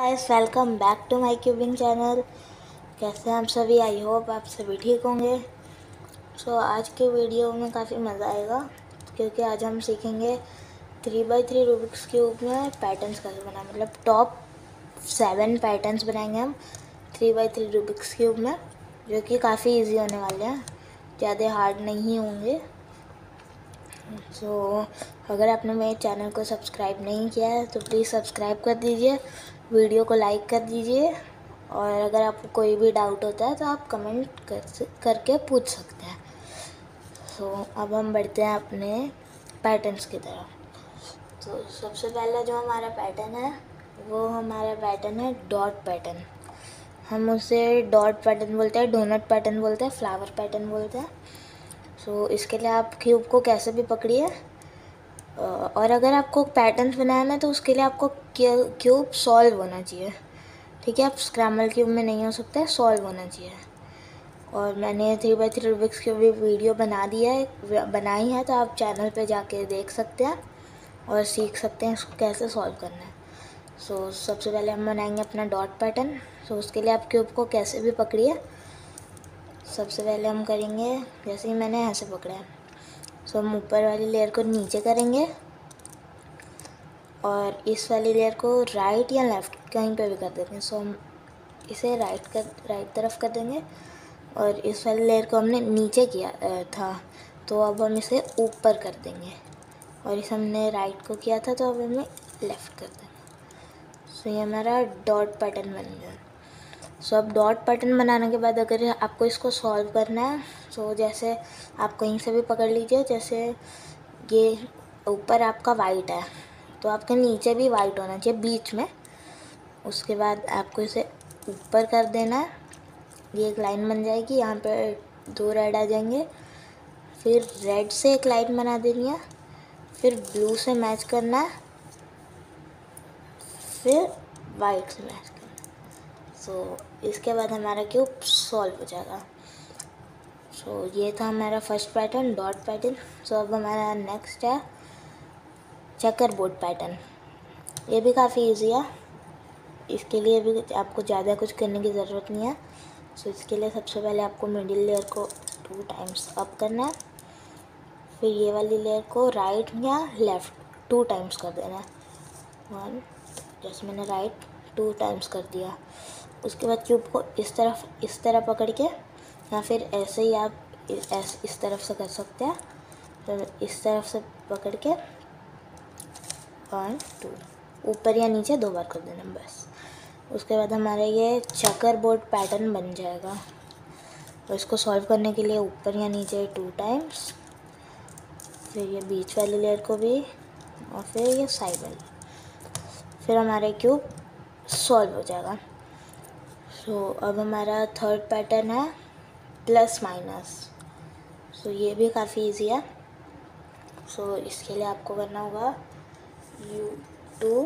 Guys welcome back to my cubing channel. कैसे हैं आप सभी? आई होप आप सभी ठीक होंगे। सो आज के वीडियो में काफ़ी मज़ा आएगा क्योंकि आज हम सीखेंगे 3x3 रूबिक्स क्यूब में पैटर्न्स कैसे बनाएं, मतलब टॉप 7 पैटर्न्स बनाएंगे हम 3x3 रूबिक्स क्यूब में, जो कि काफ़ी इजी होने वाले हैं, ज़्यादा हार्ड नहीं होंगे। सो अगर आपने मेरे चैनल को सब्सक्राइब नहीं किया है तो प्लीज़ सब्सक्राइब कर दीजिए, वीडियो को लाइक कर दीजिए और अगर आपको कोई भी डाउट होता है तो आप कमेंट करके पूछ सकते हैं। सो अब हम बढ़ते हैं अपने पैटर्न्स की तरफ। तो सबसे पहला जो हमारा पैटर्न है वो हमारा पैटर्न है डॉट पैटर्न। हम उसे डॉट पैटर्न बोलते हैं, डोनट पैटर्न बोलते हैं, फ्लावर पैटर्न बोलते हैं। सो इसके लिए आप क्यूब को कैसे भी पकड़िए, और अगर आपको पैटर्न्स बनाना है तो उसके लिए आपको क्यूब सॉल्व होना चाहिए, ठीक है? आप स्क्रैम्बल क्यूब में नहीं हो सकते, सॉल्व होना चाहिए। और मैंने 3x3 रूबिक्स क्यूब भी वीडियो बनाई है तो आप चैनल पे जाके देख सकते हैं और सीख सकते हैं इसको कैसे सॉल्व करना है। सो सबसे पहले हम बनाएंगे अपना डॉट पैटर्न। सो उसके लिए आप क्यूब को कैसे भी पकड़िए। सबसे पहले हम करेंगे जैसे ही मैंने ऐसे पकड़ा है। सो हम ऊपर वाली लेयर को नीचे करेंगे और इस वाली लेयर को राइट या लेफ़्ट कहीं पे भी कर देंगे। सो हम इसे राइट तरफ कर देंगे और इस वाली लेयर को हमने नीचे किया था तो अब हम इसे ऊपर कर देंगे, और इसे हमने राइट को किया था तो अब हमें लेफ़्ट कर देंगे। सो ये हमारा डॉट पैटर्न बन गया। सो अब डॉट पैटर्न बनाने के बाद अगर आपको इसको सॉल्व करना है तो जैसे आप कहीं से भी पकड़ लीजिए, जैसे ये ऊपर आपका वाइट है तो आपके नीचे भी वाइट होना चाहिए बीच में। उसके बाद आपको इसे ऊपर कर देना है, ये एक लाइन बन जाएगी, यहाँ पे 2 रेड आ जाएंगे, फिर रेड से एक लाइन बना देनी है, फिर ब्लू से मैच करना है, फिर वाइट से मैच करना है। सो इसके बाद हमारा क्यूब सॉल्व हो जाएगा। सो ये था हमारा first pattern dot pattern. So अब हमारा नेक्स्ट है चेकर बोर्ड पैटर्न। ये भी काफ़ी इजी है, इसके लिए भी आपको ज़्यादा कुछ करने की ज़रूरत नहीं है। सो इसके लिए सबसे पहले आपको मिडिल लेयर को 2 टाइम्स अप करना है, फिर ये वाली लेयर को राइट या लेफ़्ट 2 टाइम्स कर देना है। 1 जैसे मैंने राइट 2 टाइम्स कर दिया। उसके बाद क्यूब को इस तरह पकड़ के, या फिर ऐसे ही आप इस तरफ से कर सकते हैं, तो इस तरफ से पकड़ के 1 2 ऊपर या नीचे 2 बार कर देना बस। उसके बाद हमारा ये चकर बोर्ड पैटर्न बन जाएगा। और इसको सॉल्व करने के लिए ऊपर या नीचे 2 टाइम्स, फिर ये बीच वाली लेयर को भी, और फिर ये साइड वाली, फिर हमारा क्यूब सॉल्व हो जाएगा। सो अब हमारा थर्ड पैटर्न है प्लस माइनस। सो ये भी काफ़ी इजी है। सो इसके लिए आपको करना होगा U2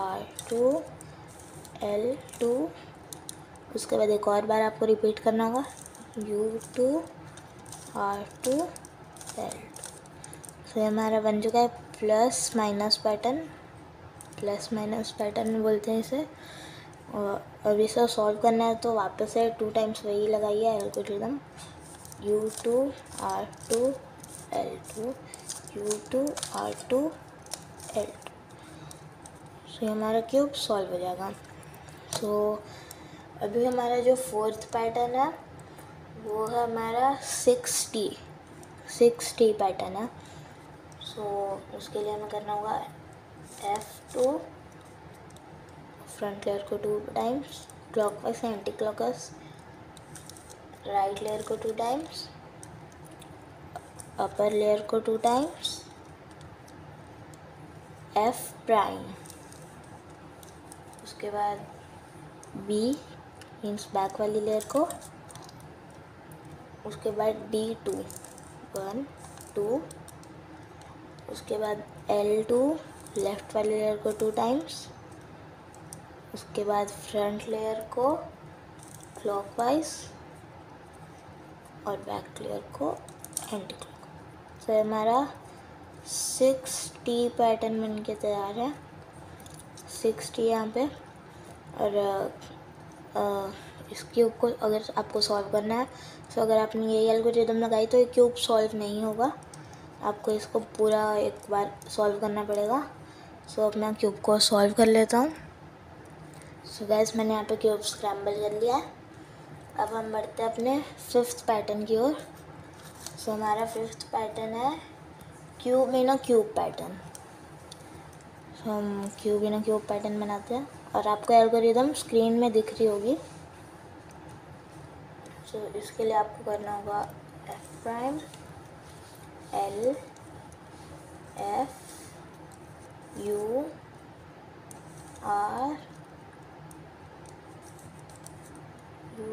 R2 L2, उसके बाद एक और बार आपको रिपीट करना होगा U2 R2 L। सो हमारा बन चुका है plus minus pattern. Plus minus pattern बोलते हैं इसे। और अब इसे सॉल्व करना है तो वापस से 2 टाइम्स वही लगाइए algorithm, U2 R2 L2 U2 R2 L। सो हमारा क्यूब सॉल्व हो जाएगा। सो अभी हमारा जो फोर्थ पैटर्न है वो है हमारा 6T पैटर्न है। सो उसके लिए हमें करना होगा F2, फ्रंट लेयर को 2 टाइम्स क्लॉकवाइज या एंटी क्लॉकवाइज, राइट लेयर को 2 टाइम्स, अपर लेयर को 2 टाइम्स, F' उसके बाद B मीन्स बैक वाली लेयर को, उसके बाद D2 1 2, उसके बाद L2 लेफ्ट वाली लेयर को 2 टाइम्स, उसके बाद फ्रंट लेयर को क्लॉकवाइज और बैक लेयर को एंटी क्लॉकवाइज। तो हमारा 6T पैटर्न बन के तैयार है। 60 है यहाँ पे। और इस क्यूब को अगर आपको सॉल्व करना है तो अगर आपने यही एल्गोरिदम लगाई तो ये क्यूब सॉल्व नहीं होगा, आपको इसको पूरा एक बार सॉल्व करना पड़ेगा। सो अब मैं क्यूब को सॉल्व कर लेता हूँ। सो गैस मैंने यहाँ पे क्यूब स्क्रैम्बल कर लिया है। अब हम बढ़ते हैं अपने फिफ्थ पैटर्न की ओर। सो हमारा फिफ्थ पैटर्न है cube in a cube pattern. So हम cube in a cube pattern बनाते हैं और आपको एल्गोरिदम स्क्रीन में दिख रही होगी। सो इसके लिए आपको करना होगा F prime L F U R U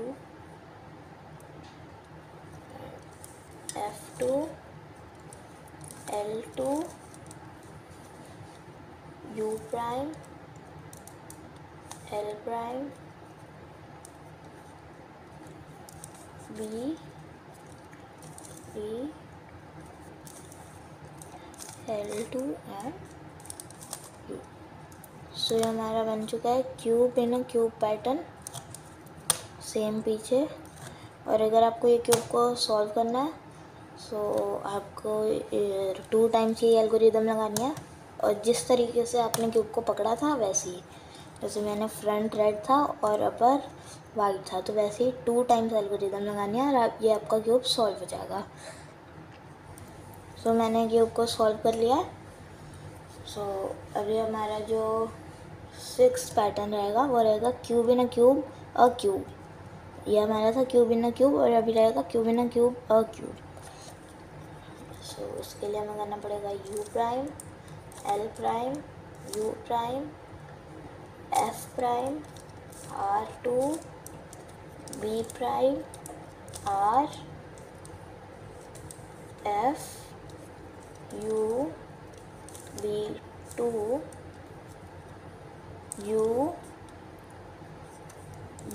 F2 L2 U prime L prime B E L2 and U। So ये हमारा बन चुका है cube in a cube pattern, same पीछे। और अगर आपको ये क्यूब को सॉल्व करना है सो आपको 2 टाइम्स ये एल्गोरिदम लगानी है, और जिस तरीके से आपने क्यूब को पकड़ा था वैसे ही, जैसे मैंने फ्रंट रेड था और अपर वाइट था, तो वैसे ही 2 टाइम्स एल्गोरिदम लगानी है और आप ये आपका क्यूब सॉल्व हो जाएगा। सो मैंने क्यूब को सॉल्व कर लिया। सो अभी हमारा जो 6th पैटर्न रहेगा वो रहेगा cube in a cube a cube. ये हमारा था क्यूब इन अ क्यूब और अभी रहेगा cube in a cube a cube. So उसके लिए हमें करना पड़ेगा U prime L prime U prime F prime R2 B prime R F U B2 U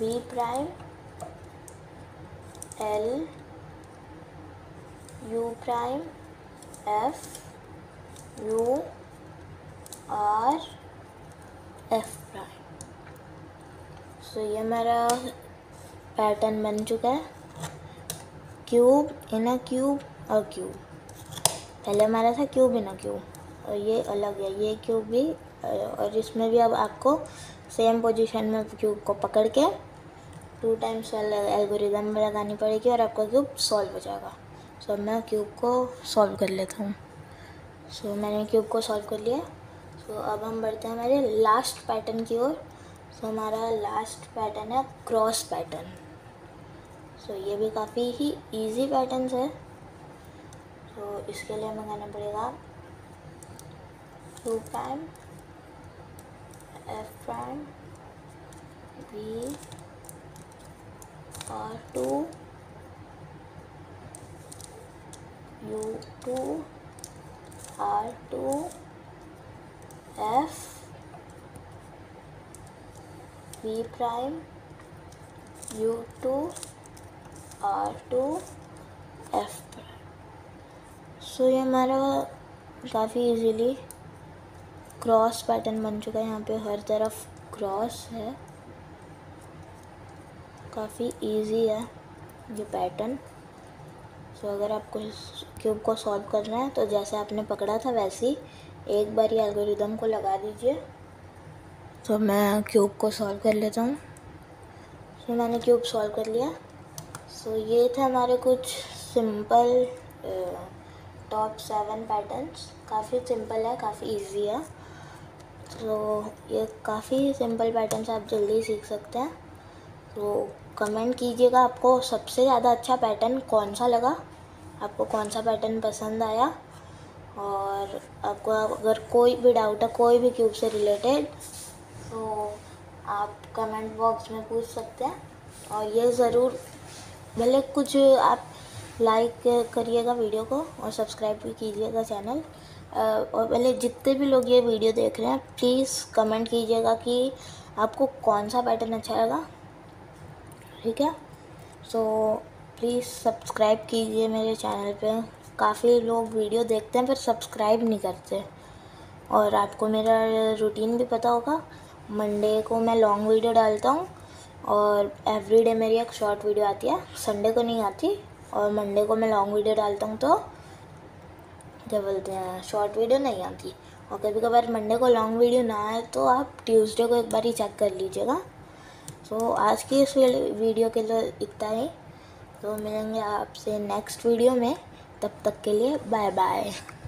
B prime L U prime F U R F prime. So ये हमारा pattern बन चुका है क्यूब इन अ क्यूब और cube. पहले हमारा था cube in a cube और ये अलग है, ये क्यूब भी, और इसमें भी अब आपको सेम पोजीशन में क्यूब को पकड़ के 2 टाइम्स एल्गोरिदम लगानी पड़ेगी और आपका क्यूब सॉल्व हो जाएगा। सो मैं क्यूब को सॉल्व कर लेता हूँ। सो मैंने क्यूब को सॉल्व कर लिया। तो अब हम बढ़ते हैं हमारे लास्ट पैटर्न की ओर। सो हमारा लास्ट पैटर्न है क्रॉस पैटर्न। सो ये भी काफ़ी ही इजी पैटर्न्स है। तो इसके लिए हमें करना पड़ेगा two prime F prime B R two U two R two F B prime U2 R2 F prime। So ये हमारा काफ़ी इजीली क्रॉस पैटर्न बन चुका है। यहाँ पे हर तरफ क्रॉस है, काफ़ी इजी है ये पैटर्न। सो अगर आपको इस क्यूब को सॉल्व करना है तो जैसे आपने पकड़ा था वैसे ही एक बार ये एल्गोरिदम को लगा दीजिए। तो मैं क्यूब को सॉल्व कर लेता हूँ। सो मैंने क्यूब सॉल्व कर लिया। सो ये थे हमारे कुछ सिंपल टॉप 7 पैटर्न्स। काफ़ी सिंपल है, काफ़ी इजी है। तो ये काफ़ी सिंपल पैटर्न्स आप जल्दी सीख सकते हैं। तो कमेंट कीजिएगा आपको सबसे ज़्यादा अच्छा पैटर्न कौन सा लगा, आपको कौन सा पैटर्न पसंद आया। और आपको अगर कोई भी डाउट है कोई भी क्यूब से रिलेटेड तो आप कमेंट बॉक्स में पूछ सकते हैं। और ये ज़रूर भले कुछ आप लाइक करिएगा वीडियो को और सब्सक्राइब भी कीजिएगा चैनल। और भले जितने भी लोग ये वीडियो देख रहे हैं प्लीज़ कमेंट कीजिएगा कि आपको कौन सा पैटर्न अच्छा लगा, ठीक है। सो प्लीज़ सब्सक्राइब कीजिए मेरे चैनल पे। काफ़ी लोग वीडियो देखते हैं पर सब्सक्राइब नहीं करते। और आपको मेरा रूटीन भी पता होगा। मंडे को मैं लॉन्ग वीडियो डालता हूँ और एवरीडे मेरी एक शॉर्ट वीडियो आती है, संडे को नहीं आती। और मंडे को मैं लॉन्ग वीडियो डालता हूँ तो क्या बोलते हैं, शॉर्ट वीडियो नहीं आती। और कभी कभार मंडे को लॉन्ग वीडियो ना आए तो आप ट्यूसडे को एक बार ही चेक कर लीजिएगा। तो आज की इस वीडियो के लिए इतना ही, तो मिलेंगे आपसे नेक्स्ट वीडियो में। तब तक के लिए बाय बाय।